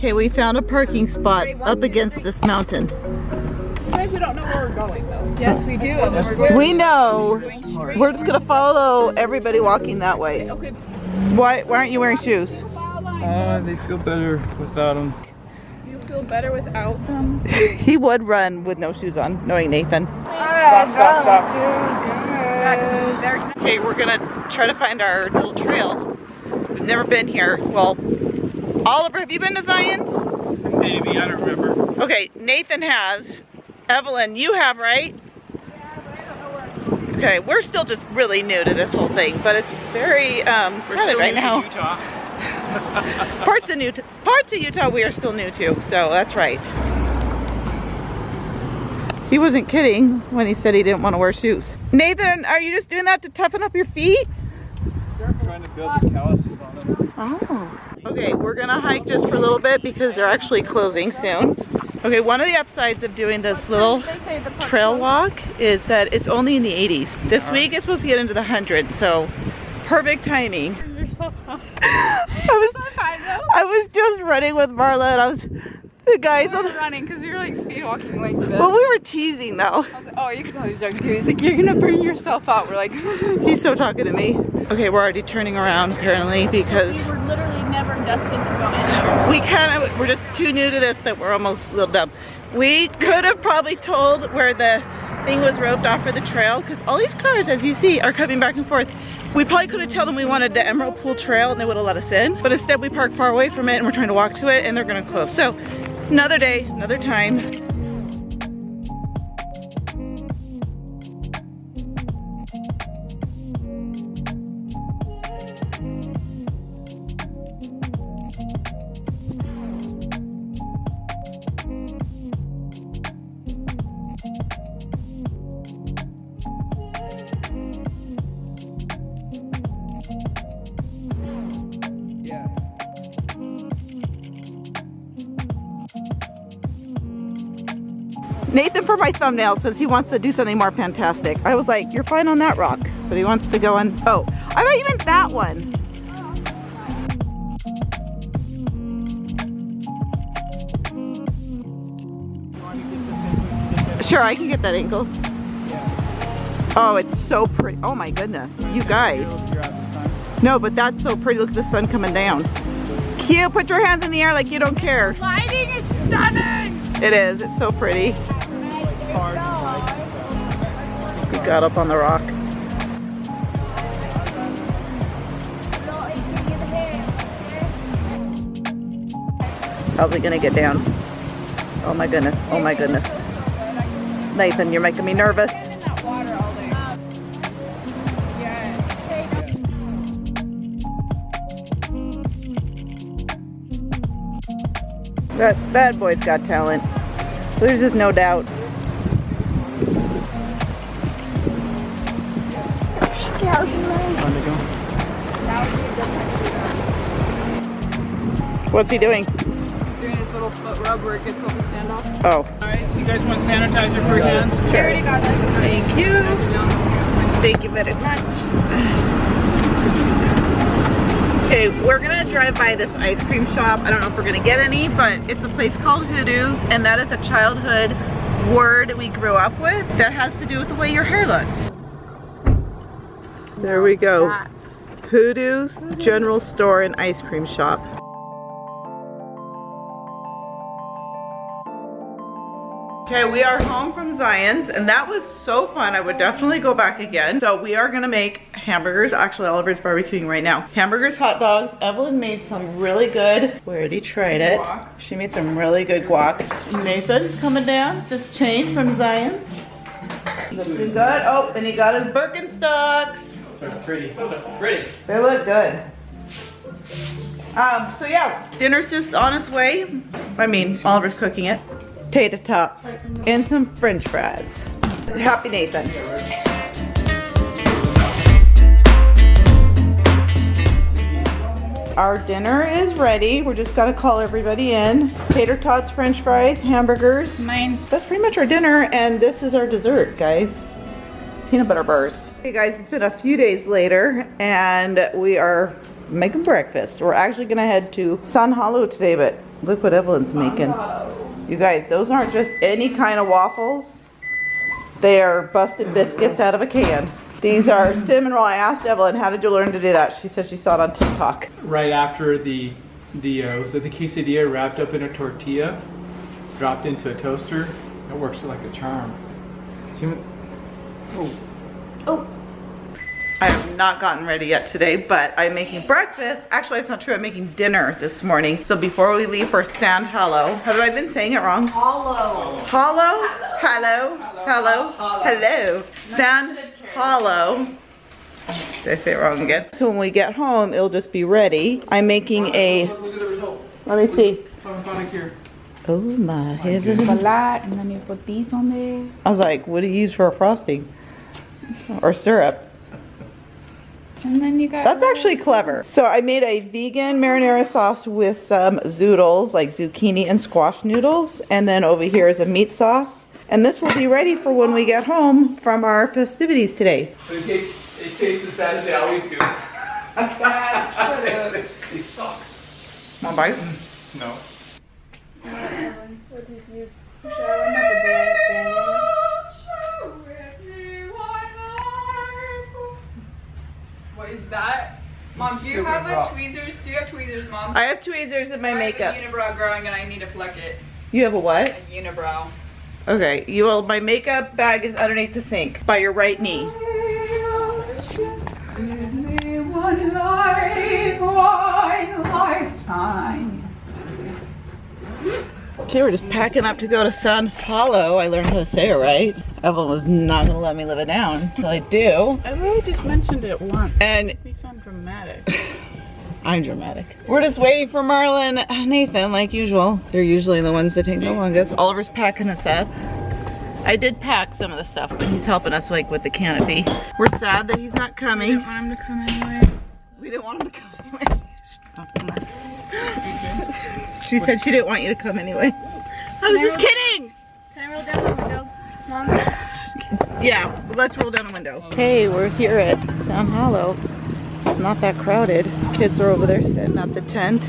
Okay, we found a parking spot up against this mountain. We don't know where we're going though. Yes, we do. We know. We're just gonna follow everybody walking that way. Why aren't you wearing shoes? They feel better without them. You feel better without them? He would run with no shoes on, knowing Nathan. Stop. Okay, we're gonna try to find our little trail. We've never been here. Well, Oliver, have you been to Zions? Maybe, I don't remember. Okay, Nathan has. Evelyn, you have, right? Yeah, but I don't know where I'm going. Okay, we're still just really new to this whole thing, but it's very crowded right now. Utah. parts of Utah we are still new to, so that's right. He wasn't kidding when he said he didn't want to wear shoes. Nathan, are you just doing that to toughen up your feet? They're trying to build the calluses on them. Oh. Okay, we're gonna hike just for a little bit because they're actually closing soon. Okay, one of the upsides of doing this little trail walk is that it's only in the 80s. This week it's supposed to get into the 100s, so perfect timing. You're so fun. I was just running with Marla and we were running because we were like speed walking like this. Well, we were teasing though. I was like, oh, you can tell he was joking too. He's like, you're gonna burn yourself out. We're like, he's so talking to me. Okay, we're already turning around apparently because we were literally never destined to go anywhere. We're just too new to this that we're almost a little dumb. We could have probably told where the thing was roped off for the trail because all these cars, as you see, are coming back and forth. We probably could have told them we wanted the Emerald Pool Trail and they would have let us in, but instead we parked far away from it and we're trying to walk to it and they're gonna close. So another day, another time. Nathan, for my thumbnail, says he wants to do something more fantastic. I was like, you're fine on that rock, but he wants to go on, oh, I thought you meant that one. Sure, I can get that angle. Oh, it's so pretty. Oh my goodness, you guys. No, but that's so pretty. Look at the sun coming down. Q, put your hands in the air like you don't care. Lighting is stunning. It is, it's so pretty. We got up on the rock. How's it gonna get down? Oh my goodness, oh my goodness. Nathan, you're making me nervous. That bad boy's got talent. There's just no doubt. What's he doing? He's doing his little foot rub where it gets all the sand off. Oh. Alright, you guys want sanitizer for your hands? Sure. I already got that. Thank you. Thank you very much. Okay, we're gonna drive by this ice cream shop. I don't know if we're gonna get any, but it's a place called Hoodoos, and that is a childhood word we grew up with that has to do with the way your hair looks. There we go. Hoodoos General Store and Ice Cream Shop. Okay, we are home from Zions, and that was so fun. I would definitely go back again. So we are gonna make hamburgers. Actually, Oliver's barbecuing right now. Hamburgers, hot dogs. Evelyn made some really good. We already tried it. She made some really good guac. Nathan's coming down, just changed from Zions. Looking good. Oh, and he got his Birkenstocks. Those are pretty. Those are pretty. They look good. So yeah, dinner's just on its way. I mean, Oliver's cooking it. Potato tots and some french fries. Happy Nathan. Our dinner is ready. We're just gotta call everybody in. Tater tots, french fries, hamburgers. Mine. That's pretty much our dinner, and this is our dessert, guys. Peanut butter bars. Hey guys, it's been a few days later and we are making breakfast. We're actually gonna head to Sand Hollow today, but Look what Evelyn's making. You guys, those aren't just any kind of waffles. They are busted biscuits out of a can. These are cinnamon roll. I asked Evelyn, how did you learn to do that? She said she saw it on TikTok. Right after the quesadilla wrapped up in a tortilla, dropped into a toaster. It works like a charm. Oh. Oh. I have not gotten ready yet today, but I'm making breakfast. Actually, it's not true. I'm making dinner this morning. So before we leave for Sand Hollow, have I been saying it wrong? Hollow. Hollow? Hollow. Hollow. Hello. Sand Hollow. Did I say it wrong again? So when we get home, it'll just be ready. I'm making a... Look at the result. Let me see. Oh my heavens. And then you put these on there. I was like, what do you use for a frosting? Or syrup? And then you got that's actually clever. So I made a vegan marinara sauce with some zoodles, like zucchini and squash noodles. And then over here is a meat sauce. And this will be ready for when we get home from our festivities today. But it tastes as bad as they always do. They suck. Want a bite? No. What did you show? What is that? Mom, do you have a tweezers? Do you have tweezers, Mom? I have tweezers in my makeup. I have a unibrow growing and I need to pluck it. You have a what? A unibrow. Okay, you will. My makeup bag is underneath the sink by your right knee. Give me one lifetime. Okay, we're just packing up to go to Sand Hollow. I learned how to say it right. Evelyn was not going to let me live it down until I do. I really just mentioned it once. And you sound dramatic. I'm dramatic. We're just waiting for Marlon and Nathan, like usual. They're usually the ones that take the longest. Oliver's packing us up. I did pack some of the stuff, but he's helping us like with the canopy. We're sad that he's not coming. We didn't want him to come anyway. We didn't want him to come anyway. She said she didn't want you to come anyway. I was just kidding! Can I roll down the window, Mom? Yeah, let's roll down the window. Okay, we're here at Sand Hollow. It's not that crowded. Kids are over there setting up the tent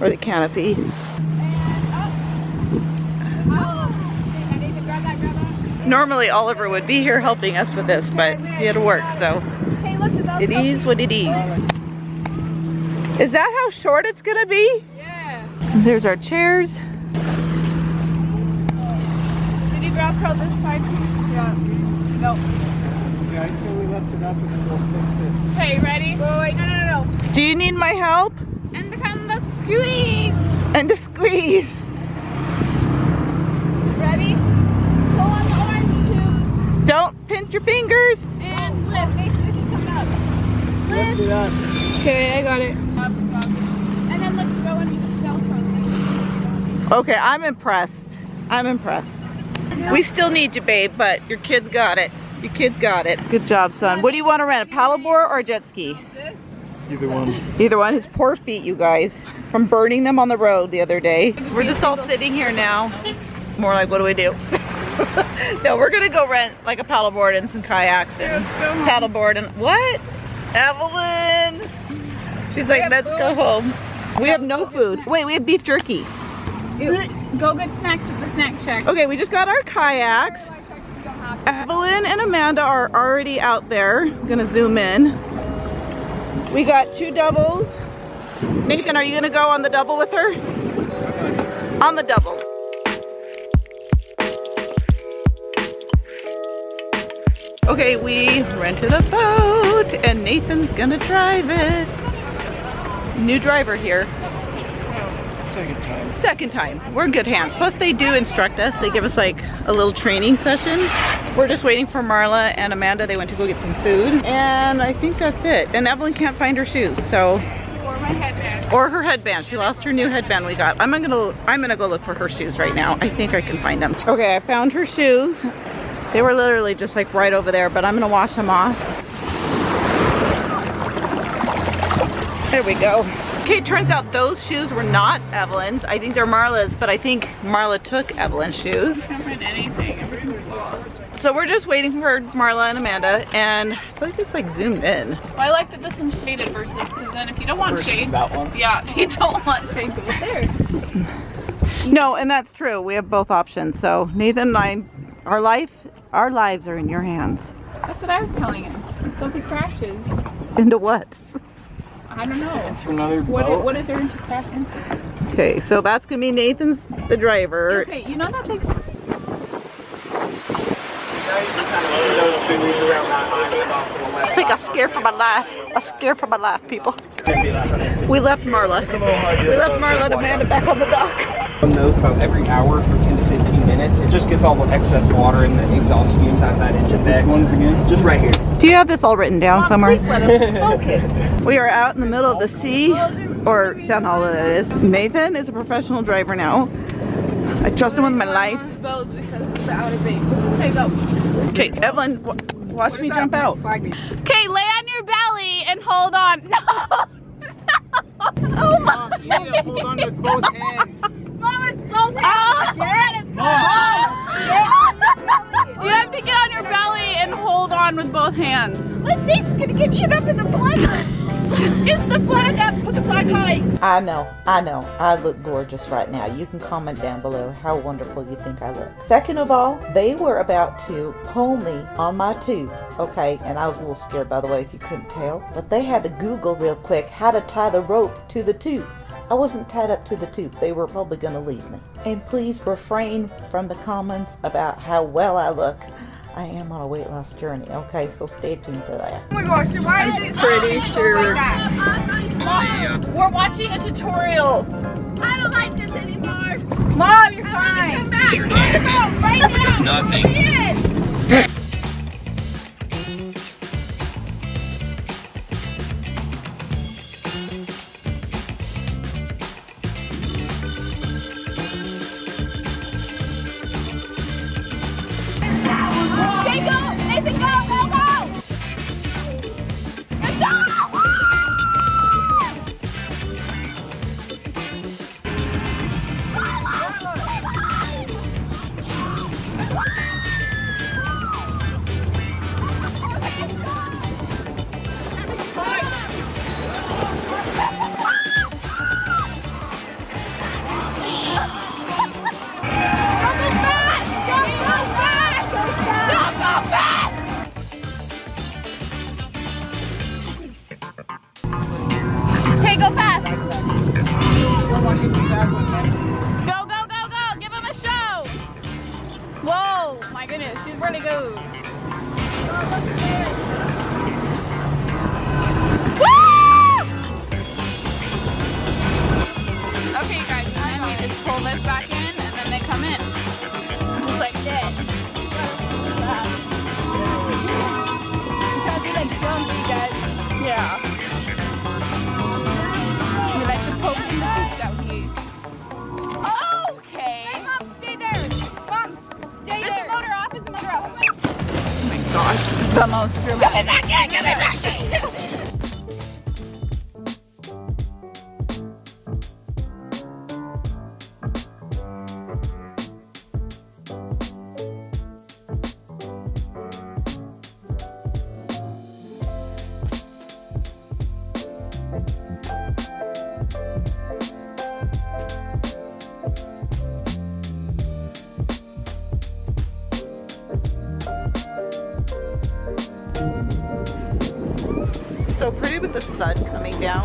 or the canopy. And I need to grab that. Normally Oliver would be here helping us with this, but he had to work, so it is what it is. Is that how short it's gonna be? Yeah. There's our chairs. Did you brow curl this side? Yeah. No. Yeah, I see we left it up and we'll fix it. Okay, ready? Wait, no. Do you need my help? And the kind of squeeze. And the squeeze. Ready? Pull on the arms too. Don't pinch your fingers. And lift. Make sure she comes up. Lift it up. Okay, I got it. And then let's go and do the bell. Okay, I'm impressed. I'm impressed. We still need you, babe, but your kids got it. Your kids got it. Good job, son. What do you want to rent, a paddleboard or a jet ski? This? Either one. Either one. His poor feet, you guys, from burning them on the road the other day. We're just all sitting here now. More like, what do we do? No, we're gonna go rent like a paddleboard and some kayaks and paddleboard and what? Evelyn. She's like, let's go home. We have no food. Wait, we have beef jerky. Ew. Go get snacks at the snack shack. Okay, we just got our kayaks. Evelyn and Amanda are already out there. I'm gonna zoom in. We got two doubles. Nathan, are you gonna go on the double with her? On the double. Okay, we rented a boat and Nathan's gonna drive it. New driver here. Second time. Second time. We're in good hands. Plus they do instruct us. They give us like a little training session. We're just waiting for Marla and Amanda. They went to go get some food. And I think that's it. And Evelyn can't find her shoes, so. Or my headband. Or her headband. She lost her new headband we got. I'm gonna go look for her shoes right now. I think I can find them. Okay, I found her shoes. They were literally just like right over there, but I'm gonna wash them off. There we go. Okay, it turns out those shoes were not Evelyn's. I think they're Marla's, but I think Marla took Evelyn's shoes. I can't find anything. Everything's lost. So we're just waiting for Marla and Amanda, and I feel like it's like zoomed in. Well, I like that this one's shaded versus, because then if you don't want versus shade. That one? Yeah, if you don't want shade, go there. No, and that's true. We have both options. So Nathan and I, our lives are in your hands. That's what I was telling him. Something crashes. Into what? I don't know. It's another boat. What is there to crash into? Okay, so that's gonna be Nathan's the driver. Okay, you know that big. It's like a scare for my life. A scare for my life, people. We left Marla. We left Marla and Amanda back on the dock. On those about every hour for 10 to 15 minutes, it just gets all the excess water and the exhaust fumes out of that engine. Which ones again? Just right here. Do you have this all written down somewhere? Focus. We are out in the middle of the sea, or Sand Hollow that is. Nathan is a professional driver now. I trust him with my life. Okay, Evelyn, watch me jump out. Okay, lay on your belly and hold on. No! No. Oh my! You need to hold on with both hands. Mom, it's both hands. Oh. You have to get on your belly and hold on with both hands. My face is gonna get eaten up in the blood. It's the flag up with the flag high. I know. I look gorgeous right now. You can comment down below how wonderful you think I look. Second of all, they were about to pull me on my tube. Okay, and I was a little scared, by the way, if you couldn't tell. But they had to Google real quick how to tie the rope to the tube. I wasn't tied up to the tube. They were probably going to leave me. And please refrain from the comments about how well I look. I am on a weight loss journey. Okay, so stay tuned for that. Oh my gosh, why is it pretty sure? We're watching a tutorial. I don't like this anymore. Mom, you're fine. Come back. Come out right now. There's nothing. The most dramatic. So pretty with the sun coming down.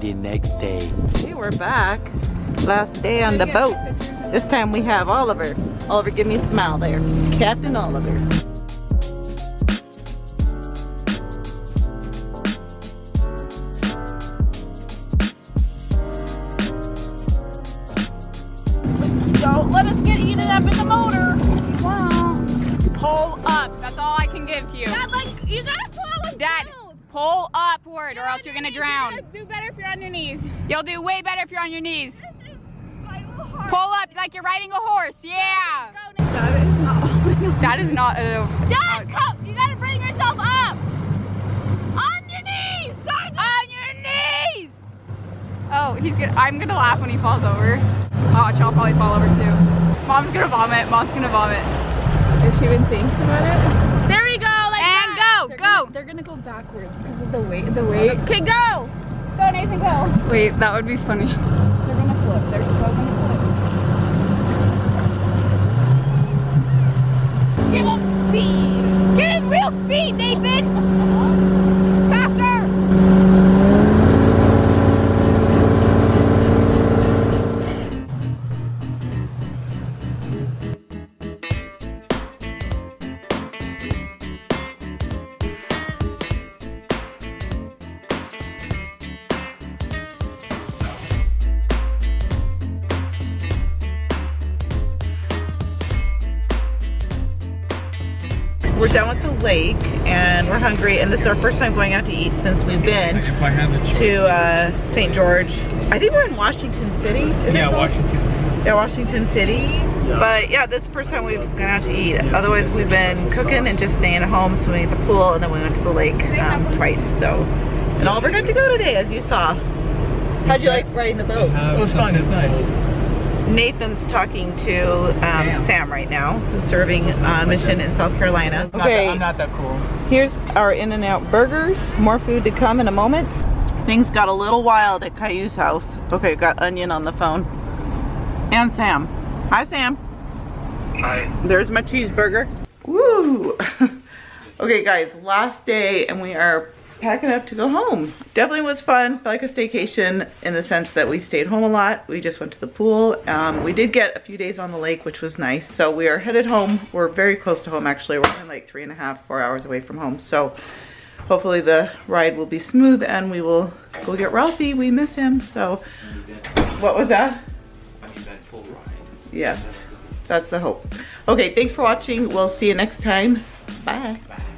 The next day. Hey, we're back. Last day on the boat. This time we have Oliver. Oliver, give me a smile there. Captain Oliver. Pull upward or else you're gonna drown. You'll do better if you're on your knees. You'll do way better if you're on your knees. Pull up like you're riding a horse, yeah. That is not a... Dad, come! You gotta bring yourself up! On your knees! Sergeant. On your knees! Oh, he's gonna, I'm gonna laugh when he falls over. Watch, I'll probably fall over too. Mom's gonna vomit, mom's gonna vomit. Has she been thinking about it? There we go, like and that! And go, they're gonna go backwards because of the weight, Okay, go! Go, Nathan, go! Wait, that would be funny. They're gonna flip, they're so gonna flip. Give them speed! Give them real speed, Nathan! Faster! We're done with the lake and we're hungry, and this is our first time going out to eat since we've been to St. George. I think we're in Washington City. Yeah, Washington. Yeah, Washington City. Yeah. But yeah, this is the first time we've gone out to eat. Yeah. Otherwise, we've been cooking and just staying at home, swimming at the pool, and then we went to the lake twice. So, and all we're good to go today, as you saw. How'd you like riding the boat? It was fun. It was nice. Nathan's talking to Sam right now, who's serving on mission in South Carolina. Okay, I'm not that cool. Here's our In-N-Out burgers. More food to come in a moment. Things got a little wild at Caillou's house. Okay, got Onion on the phone. And Sam. Hi, Sam. Hi. There's my cheeseburger. Woo! Okay, guys, last day, and we are packing up to go home. Definitely was fun, like a staycation in the sense that we stayed home a lot. We just went to the pool. We did get a few days on the lake, which was nice. So we are headed home. We're very close to home, actually. We're only like 3.5 to 4 hours away from home. So hopefully the ride will be smooth and we will go get Ralphie. We miss him. So what was that? I mean that full ride. Yes, that's the hope. Okay, thanks for watching. We'll see you next time. Bye. Bye.